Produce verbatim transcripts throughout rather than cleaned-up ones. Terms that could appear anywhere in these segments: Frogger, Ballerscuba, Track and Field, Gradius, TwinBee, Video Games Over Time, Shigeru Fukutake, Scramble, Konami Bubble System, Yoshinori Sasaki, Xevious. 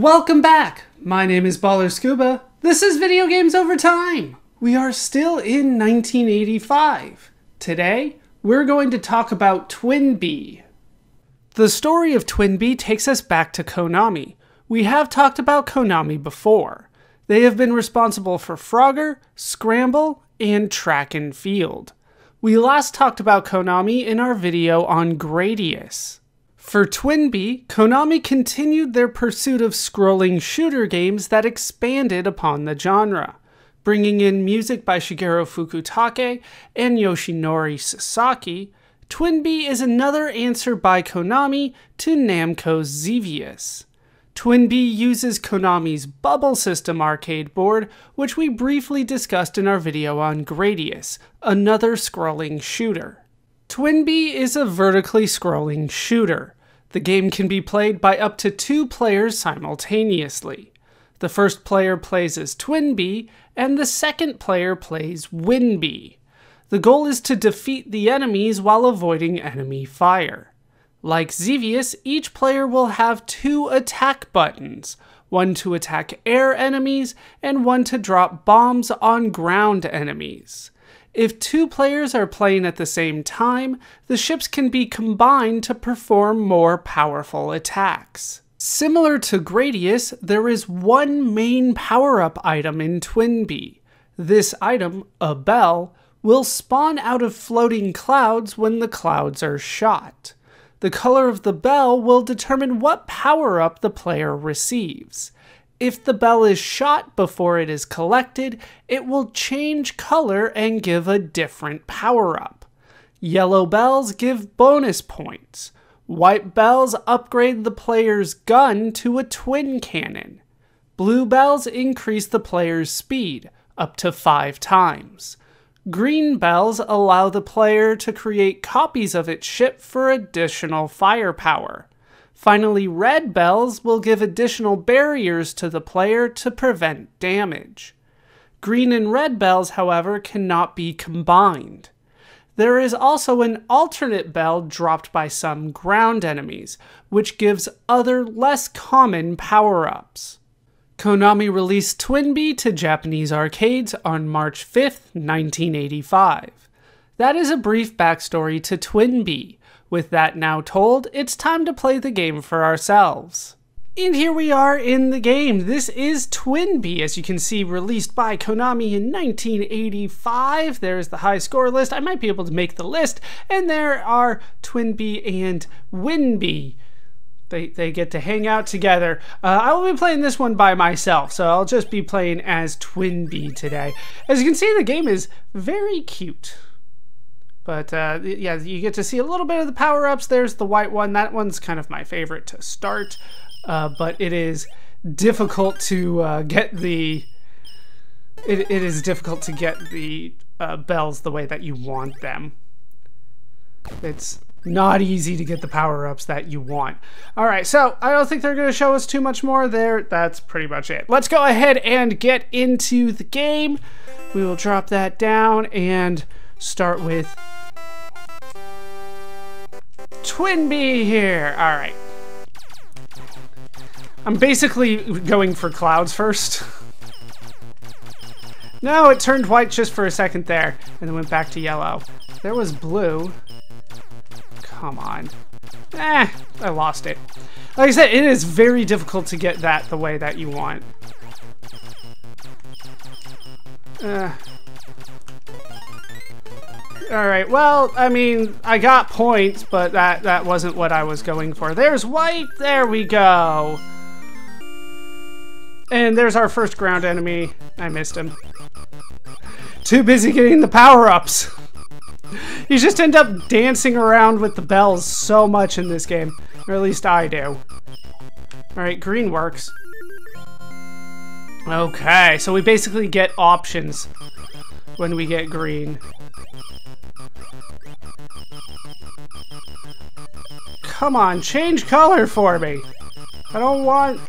Welcome back! My name is Ballerscuba. This is Video Games Over Time! We are still in nineteen eighty-five. Today, we're going to talk about TwinBee. The story of TwinBee takes us back to Konami. We have talked about Konami before. They have been responsible for Frogger, Scramble, and Track and Field. We last talked about Konami in our video on Gradius. For TwinBee, Konami continued their pursuit of scrolling shooter games that expanded upon the genre, bringing in music by Shigeru Fukutake and Yoshinori Sasaki. TwinBee is another answer by Konami to Namco's Xevious. TwinBee uses Konami's Bubble System arcade board, which we briefly discussed in our video on Gradius, another scrolling shooter. TwinBee is a vertically scrolling shooter. The game can be played by up to two players simultaneously. The first player plays as TwinBee, and the second player plays WinBee. The goal is to defeat the enemies while avoiding enemy fire. Like Xevious, each player will have two attack buttons, one to attack air enemies, and one to drop bombs on ground enemies. If two players are playing at the same time, the ships can be combined to perform more powerful attacks. Similar to Gradius, there is one main power-up item in TwinBee. This item, a bell, will spawn out of floating clouds when the clouds are shot. The color of the bell will determine what power-up the player receives. If the bell is shot before it is collected, it will change color and give a different power-up. Yellow bells give bonus points. White bells upgrade the player's gun to a twin cannon. Blue bells increase the player's speed, up to five times. Green bells allow the player to create copies of its ship for additional firepower. Finally, red bells will give additional barriers to the player to prevent damage. Green and red bells, however, cannot be combined. There is also an alternate bell dropped by some ground enemies, which gives other less common power-ups. Konami released TwinBee to Japanese arcades on March fifth, nineteen eighty-five. That is a brief backstory to TwinBee. With that now told, it's time to play the game for ourselves. And here we are in the game. This is TwinBee, as you can see, released by Konami in nineteen eighty-five. There's the high score list. I might be able to make the list. And there are TwinBee and WinBee. They, they get to hang out together. Uh, I will be playing this one by myself, so I'll just be playing as TwinBee today. As you can see, the game is very cute. But uh, yeah, you get to see a little bit of the power-ups. There's the white one. That one's kind of my favorite to start, uh, but it is difficult to uh, get the it, it is difficult to get the uh, bells the way that you want them. It's not easy to get the power-ups that you want. All right, so I don't think they're going to show us too much more there. That's pretty much it. Let's go ahead and get into the game. We will drop that down and start with TwinBee here. All right. I'm basically going for clouds first. No, it turned white just for a second there, and then went back to yellow. There was blue. Come on. Eh, I lost it. Like I said, it is very difficult to get that the way that you want. Uh. All right, well, I mean, I got points, but that, that wasn't what I was going for. There's white, there we go. And there's our first ground enemy. I missed him. Too busy getting the power-ups. You just end up dancing around with the bells so much in this game, or at least I do. All right, green works. Okay, so we basically get options when we get green. Come on, change color for me. I don't want...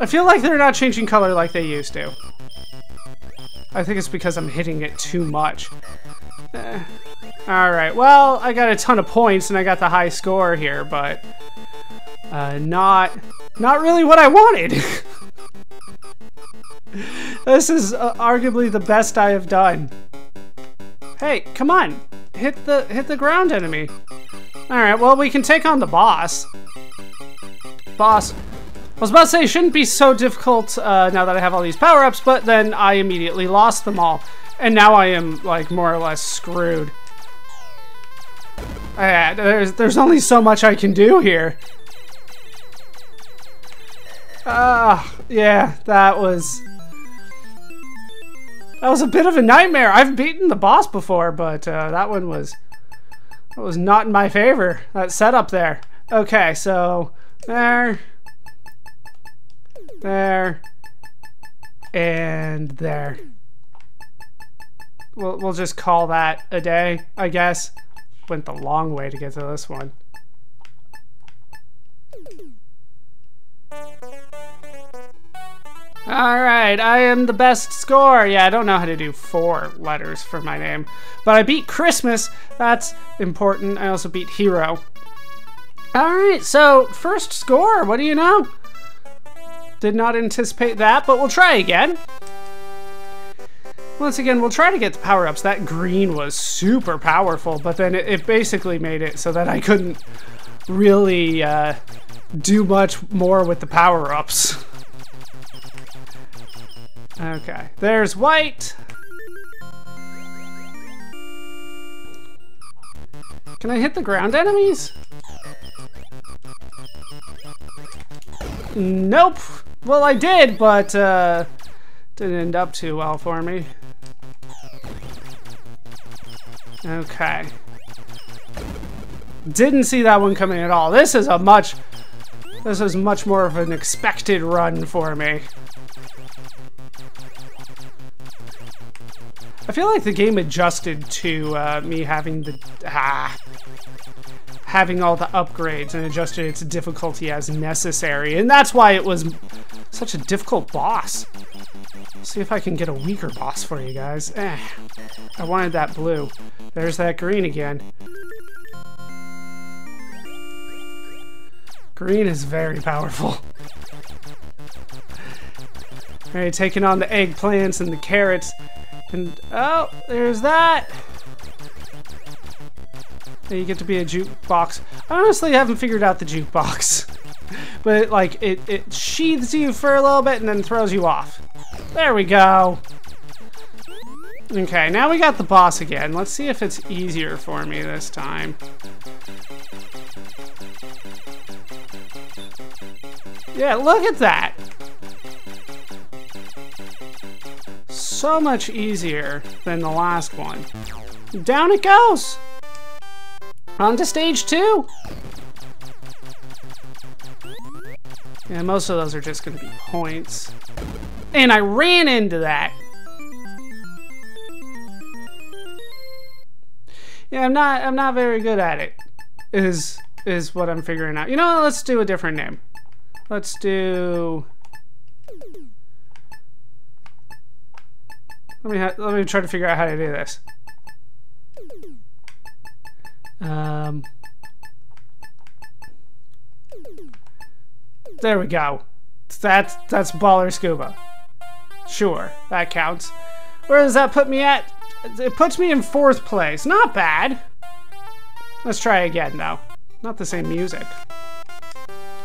I feel like they're not changing color like they used to. I think it's because I'm hitting it too much. Eh. All right, well, I got a ton of points and I got the high score here, but Uh, not, not really what I wanted. This is uh, arguably the best I have done. Hey, come on, hit the hit the ground enemy. All right, well, we can take on the boss. Boss, I was about to say, it shouldn't be so difficult uh, now that I have all these power-ups, but then I immediately lost them all. And now I am, like, more or less screwed. Uh, there's, there's only so much I can do here. Ah, uh, yeah, that was... That was a bit of a nightmare. I've beaten the boss before, but uh, that one was... That was not in my favor, that setup there. Okay, so... There... There... And there. We'll, we'll just call that a day, I guess. Went the long way to get to this one. Alright, I am the best score! Yeah, I don't know how to do four letters for my name. But I beat Christmas, that's important. I also beat Hero. Alright, so first score, what do you know? Did not anticipate that, but we'll try again. Once again, we'll try to get the power-ups. That green was super powerful, but then it, it basically made it so that I couldn't really uh, do much more with the power-ups. Okay, there's white. Can I hit the ground enemies? Nope. Well, I did, but uh, didn't end up too well for me. Okay. Didn't see that one coming at all. This is a much, this is much more of an expected run for me. I feel like the game adjusted to uh, me having the ah, having all the upgrades and adjusted its difficulty as necessary, and that's why it was such a difficult boss. Let's see if I can get a weaker boss for you guys. Eh, I wanted that blue. There's that green again. Green is very powerful. All right, taking on the eggplants and the carrots. And, oh, there's that! And you get to be a jukebox. I honestly haven't figured out the jukebox. But, it, like, it, it sheathes you for a little bit and then throws you off. There we go! Okay, now we got the boss again. Let's see if it's easier for me this time. Yeah, look at that! So much easier than the last one. Down it goes! On to stage two! Yeah, most of those are just gonna be points. And I ran into that! Yeah, I'm not I'm not very good at it, is is what I'm figuring out. You know what, let's do a different name. Let's do... Let me, ha let me try to figure out how to do this. Um, there we go. That's, that's Ballerscuba. Sure, that counts. Where does that put me at? It puts me in fourth place. Not bad. Let's try again, though. Not the same music.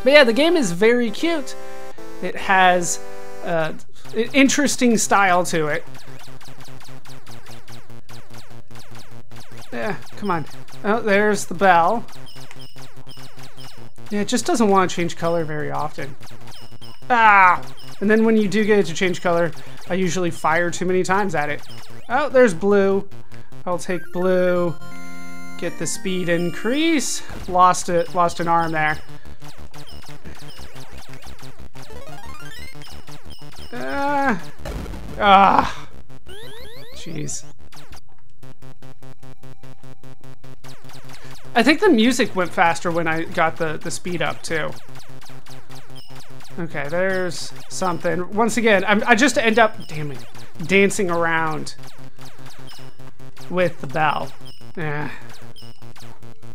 But yeah, the game is very cute. It has uh, an interesting style to it. Yeah, come on. Oh, there's the bell. Yeah, it just doesn't want to change color very often. Ah! And then when you do get it to change color, I usually fire too many times at it. Oh, there's blue. I'll take blue. Get the speed increase. Lost it. Lost an arm there. Ah! Ah! Jeez. I think the music went faster when I got the, the speed up, too. Okay, there's something. Once again, I'm, I just end up, damn it, dancing around with the bell. Yeah.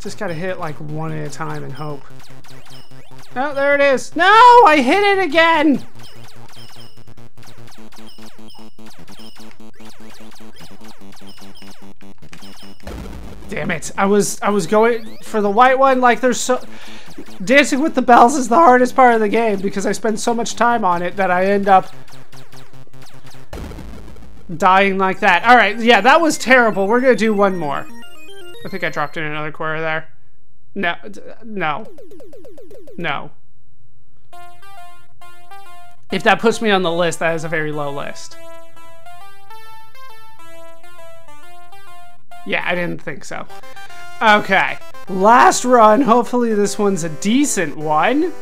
Just gotta hit it like one at a time and hope. Oh, there it is. No, I hit it again. Damn it. I was I was going for the white one. Like, there's so... Dancing with the Bells is the hardest part of the game because I spend so much time on it that I end up dying like that. All right, yeah, that was terrible. We're gonna do one more. I think I dropped in another quarter there. No, no, no. If that puts me on the list, that is a very low list. Yeah, I didn't think so. Okay, last run. Hopefully this one's a decent one,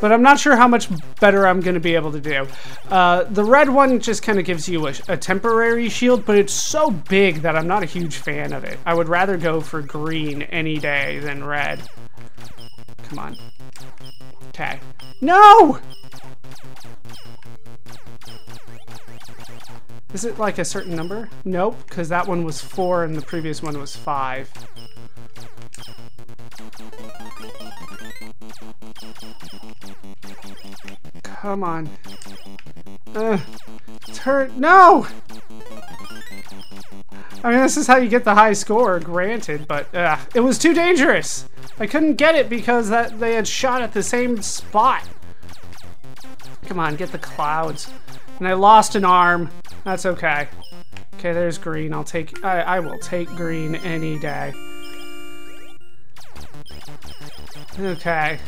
but I'm not sure how much better I'm gonna be able to do. Uh, the red one just kind of gives you a, a temporary shield, but it's so big that I'm not a huge fan of it. I would rather go for green any day than red. Come on. Okay. No! Is it like a certain number? Nope, because that one was four and the previous one was five. Come on. Ugh. It's hurt. No! I mean, this is how you get the high score, granted, but uh, it was too dangerous. I couldn't get it because that they had shot at the same spot. Come on, get the clouds. And I lost an arm. That's okay. Okay, there's green. I'll take... I, I will take green any day. Okay.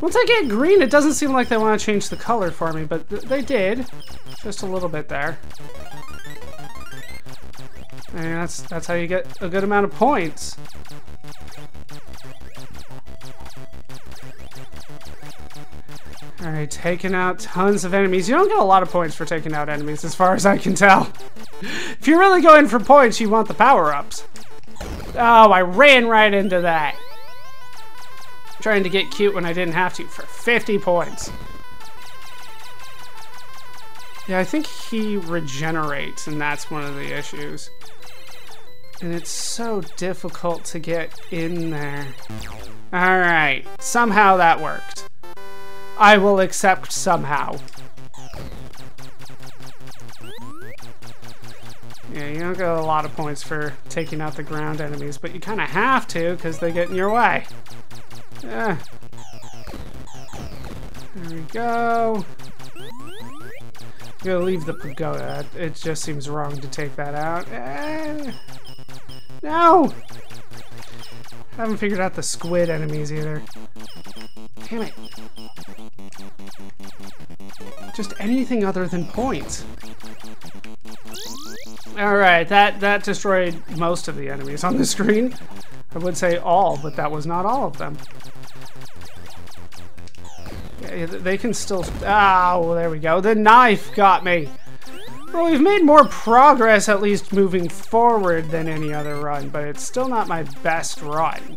Once I get green, it doesn't seem like they want to change the color for me, but th they did. Just a little bit there. And that's, that's how you get a good amount of points. Alright, taking out tons of enemies. You don't get a lot of points for taking out enemies, as far as I can tell. If you're really going for points, you want the power-ups. Oh, I ran right into that. Trying to get cute when I didn't have to for fifty points. Yeah, I think he regenerates, and that's one of the issues. And it's so difficult to get in there. All right, somehow that worked. I will accept somehow. Yeah, you don't get a lot of points for taking out the ground enemies, but you kind of have to because they get in your way. Yeah. There we go. I'm gonna leave the pagoda. It just seems wrong to take that out. Eh. No! I haven't figured out the squid enemies either. Damn it. Just anything other than points. Alright, that, that destroyed most of the enemies on the screen. I would say all, but that was not all of them. Yeah, they can still... Ah, well, there we go. The knife got me. Well, we've made more progress, at least moving forward, than any other run, but it's still not my best run.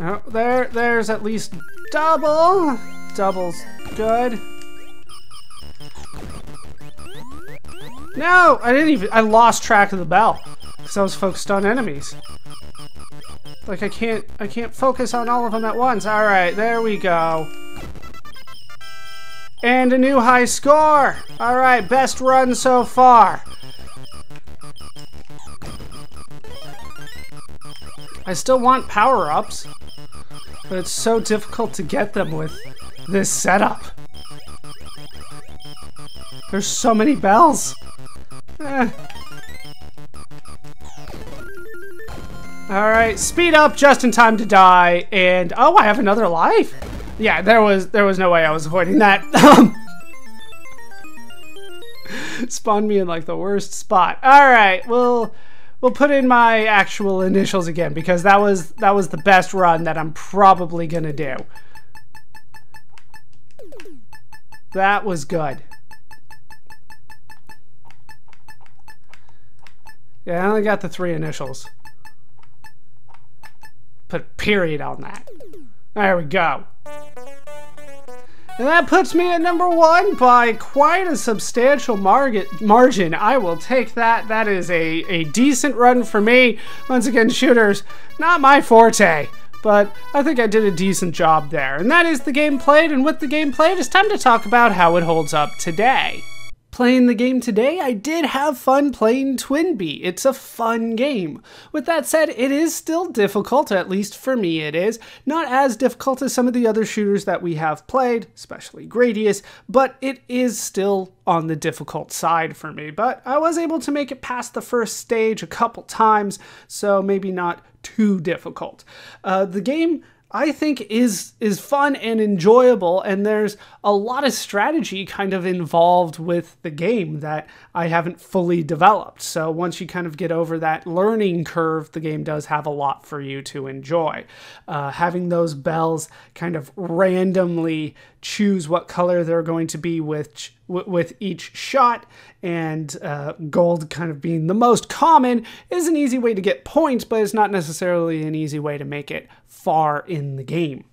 Oh, there, there's at least double. Double's good. No, I didn't even, I lost track of the bell because I was focused on enemies. Like I can't, I can't focus on all of them at once. All right, there we go. And a new high score. All right, best run so far. I still want power-ups, but it's so difficult to get them with this setup. There's so many bells. Eh. All right, speed up just in time to die, and oh, I have another life. Yeah, there was there was no way I was avoiding that. Spawned me in like the worst spot. All right, we'll we'll put in my actual initials again because that was that was the best run that I'm probably gonna do. That was good. Yeah, I only got the three initials. Put a period on that. There we go. And that puts me at number one by quite a substantial margin. I will take that. That is a, a decent run for me. Once again, shooters, not my forte, but I think I did a decent job there. And that is the game played, and with the game played, it's time to talk about how it holds up today. Playing the game today, I did have fun playing TwinBee. It's a fun game. With that said, it is still difficult, at least for me it is. Not as difficult as some of the other shooters that we have played, especially Gradius, but it is still on the difficult side for me. But I was able to make it past the first stage a couple times, so maybe not too difficult. Uh, the game, I think, is is fun and enjoyable, and there's a lot of strategy kind of involved with the game that I haven't fully developed. So once you kind of get over that learning curve, the game does have a lot for you to enjoy. Uh, having those bells kind of randomly choose what color they're going to be with with each shot, and uh, gold kind of being the most common, is an easy way to get points, but it's not necessarily an easy way to make it far in the game.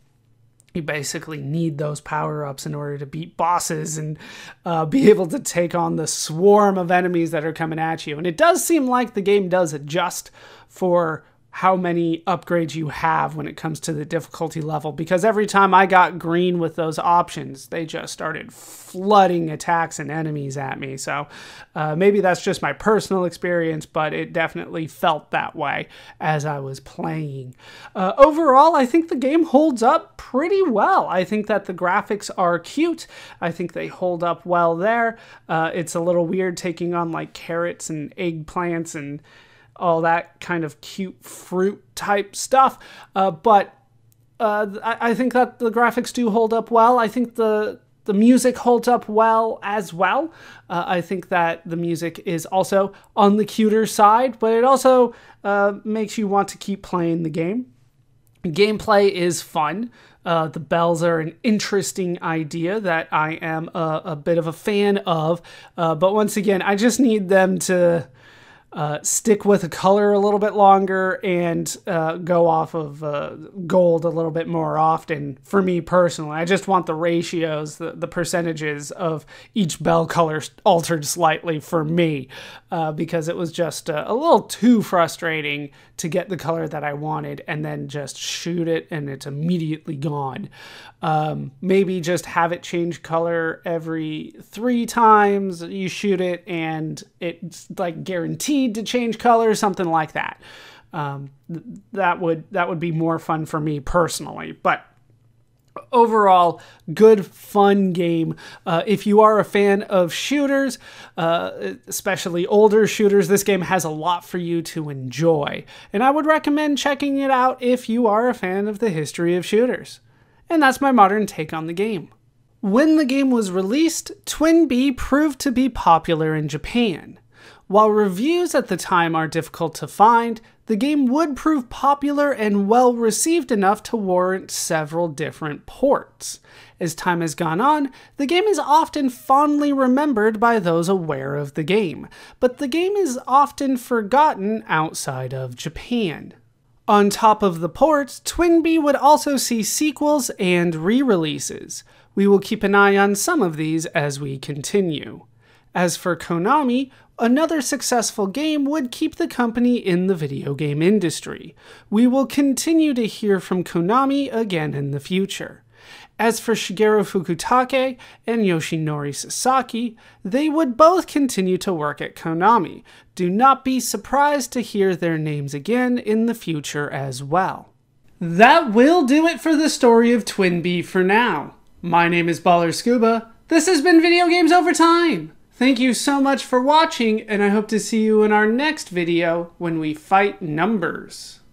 You basically need those power-ups in order to beat bosses and uh, be able to take on the swarm of enemies that are coming at you. And it does seem like the game does adjust for how many upgrades you have when it comes to the difficulty level, because every time I got green with those options, they just started flooding attacks and enemies at me. So uh, maybe that's just my personal experience, but it definitely felt that way as I was playing. Uh, overall, I think the game holds up pretty well. I think that the graphics are cute. I think they hold up well there. Uh, it's a little weird taking on like carrots and eggplants and all that kind of cute fruit type stuff. Uh, but uh, I, I think that the graphics do hold up well. I think the the music holds up well as well. Uh, I think that the music is also on the cuter side, but it also uh, makes you want to keep playing the game. Gameplay is fun. Uh, the bells are an interesting idea that I am a, a bit of a fan of. Uh, but once again, I just need them to Uh, stick with a color a little bit longer and uh, go off of uh, gold a little bit more often for me personally. I just want the ratios, the, the percentages of each bell color altered slightly for me uh, because it was just uh, a little too frustrating to get the color that I wanted and then just shoot it and it's immediately gone. Um, maybe just have it change color every three times you shoot it and it's like guaranteed to change color, something like that. Um, th that would that would be more fun for me personally. But overall, good fun game. Uh, if you are a fan of shooters, uh, especially older shooters, this game has a lot for you to enjoy, and I would recommend checking it out if you are a fan of the history of shooters. And that's my modern take on the game. When the game was released, TwinBee proved to be popular in Japan. While reviews at the time are difficult to find, the game would prove popular and well-received enough to warrant several different ports. As time has gone on, the game is often fondly remembered by those aware of the game, but the game is often forgotten outside of Japan. On top of the ports, TwinBee would also see sequels and re-releases. We will keep an eye on some of these as we continue. As for Konami, another successful game would keep the company in the video game industry. We will continue to hear from Konami again in the future. As for Shigeru Fukutake and Yoshinori Sasaki, they would both continue to work at Konami. Do not be surprised to hear their names again in the future as well. That will do it for the story of TwinBee for now. My name is Ballerscuba. This has been Video Games Over Time! Thank you so much for watching, and I hope to see you in our next video when we fight numbers.